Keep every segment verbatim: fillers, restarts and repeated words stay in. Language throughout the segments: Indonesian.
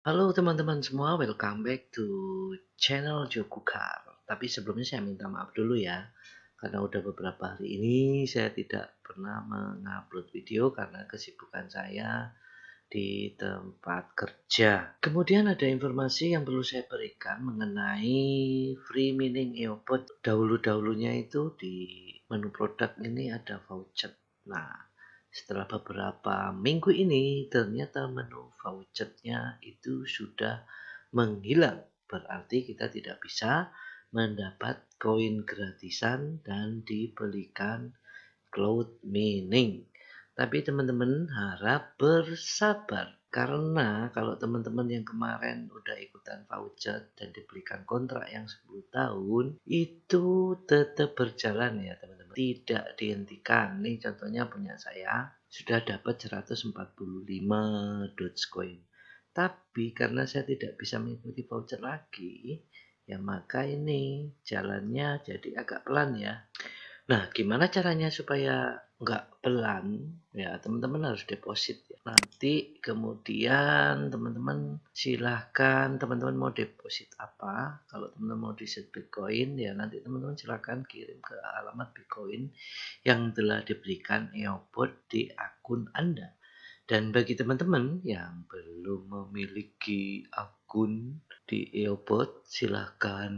Halo teman-teman semua, welcome back to channel Joe Kukar. Tapi sebelumnya saya minta maaf dulu ya, karena udah beberapa hari ini saya tidak pernah mengupload video karena kesibukan saya di tempat kerja. Kemudian ada informasi yang perlu saya berikan mengenai free mining Eobot. Dahulu-dahulunya itu di menu produk ini ada voucher. Nah, setelah beberapa minggu ini ternyata menu vouchernya itu sudah menghilang, berarti kita tidak bisa mendapat koin gratisan dan dibelikan cloud mining. Tapi teman-teman harap bersabar, karena kalau teman-teman yang kemarin udah ikutan voucher dan dibelikan kontrak yang sepuluh tahun itu tetap berjalan ya teman-teman, tidak dihentikan. Nih contohnya punya saya sudah dapat seratus empat puluh lima Dogecoin, tapi karena saya tidak bisa mengikuti voucher lagi ya, maka ini jalannya jadi agak pelan ya. Nah, gimana caranya supaya nggak pelan ya? Teman-teman harus deposit ya. Nanti kemudian teman-teman silahkan, teman-teman mau deposit apa. Kalau teman-teman mau deposit Bitcoin ya, nanti teman-teman silahkan kirim ke alamat Bitcoin yang telah diberikan Eobot di akun Anda. Dan bagi teman-teman yang belum memiliki akun di Eobot, silahkan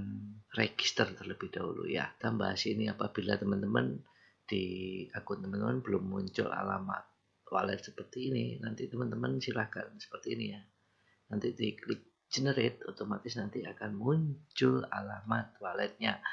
register terlebih dahulu ya. Kita bahas ini apabila teman-teman di akun teman-teman belum muncul alamat wallet seperti ini, nanti teman-teman silahkan seperti ini ya. Nanti diklik generate, otomatis nanti akan muncul alamat walletnya.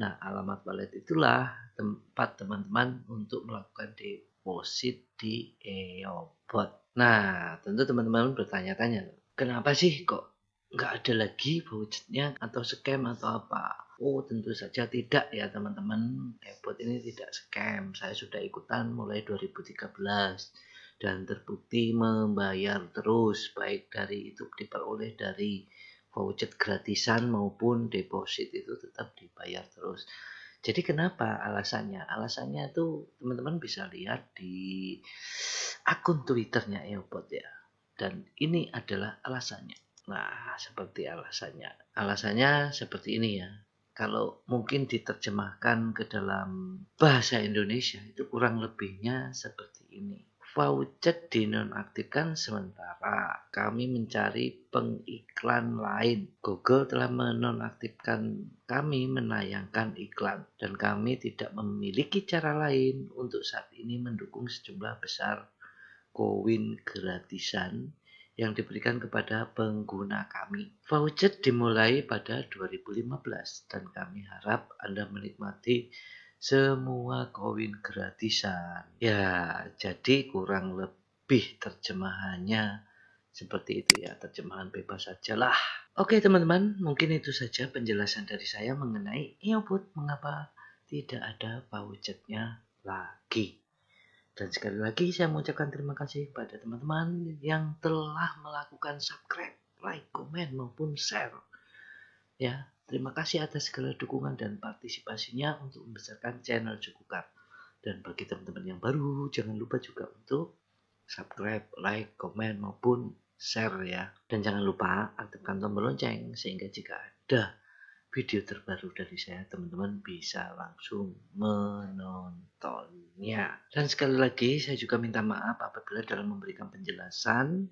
Nah, alamat wallet itulah tempat teman-teman untuk melakukan deposit di Eobot. Nah, tentu teman-teman bertanya-tanya, kenapa sih kok nggak ada lagi vouchernya atau scam atau apa? Oh, tentu saja tidak ya teman-teman. Eobot ini tidak scam. Saya sudah ikutan mulai dua ribu tiga belas dan terbukti membayar terus, baik dari itu diperoleh dari voucher gratisan maupun deposit itu tetap dibayar terus. Jadi kenapa alasannya? Alasannya itu teman-teman bisa lihat di akun Twitternya Eobot ya. Dan ini adalah alasannya. Nah, seperti alasannya. Alasannya seperti ini ya. Kalau mungkin diterjemahkan ke dalam bahasa Indonesia itu kurang lebihnya seperti ini. Voucher dinonaktifkan sementara. Kami mencari pengiklan lain. Google telah menonaktifkan kami menayangkan iklan. Dan kami tidak memiliki cara lain untuk saat ini mendukung sejumlah besar koin gratisan yang diberikan kepada pengguna kami. Voucher dimulai pada dua ribu lima belas dan kami harap Anda menikmati semua koin gratisan. Ya, jadi kurang lebih terjemahannya seperti itu ya, terjemahan bebas sajalah. Oke teman-teman, mungkin itu saja penjelasan dari saya mengenai Eobot, mengapa tidak ada vouchernya lagi. Dan sekali lagi saya mengucapkan terima kasih pada teman-teman yang telah melakukan subscribe, like, komen maupun share. Ya, terima kasih atas segala dukungan dan partisipasinya untuk membesarkan channel Kukar. Dan bagi teman-teman yang baru, jangan lupa juga untuk subscribe, like, komen maupun share ya. Dan jangan lupa aktifkan tombol lonceng sehingga jika ada video terbaru dari saya, teman-teman bisa langsung menonton. Ya, dan sekali lagi saya juga minta maaf apabila dalam memberikan penjelasan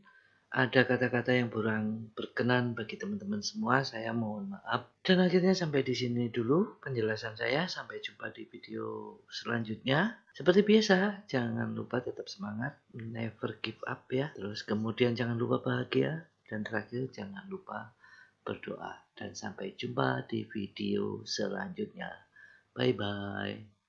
ada kata-kata yang kurang berkenan bagi teman-teman semua. Saya mohon maaf. Dan akhirnya sampai di sini dulu penjelasan saya. Sampai jumpa di video selanjutnya. Seperti biasa, jangan lupa tetap semangat, never give up ya. Terus kemudian jangan lupa bahagia, dan terakhir jangan lupa berdoa. Dan sampai jumpa di video selanjutnya. Bye bye.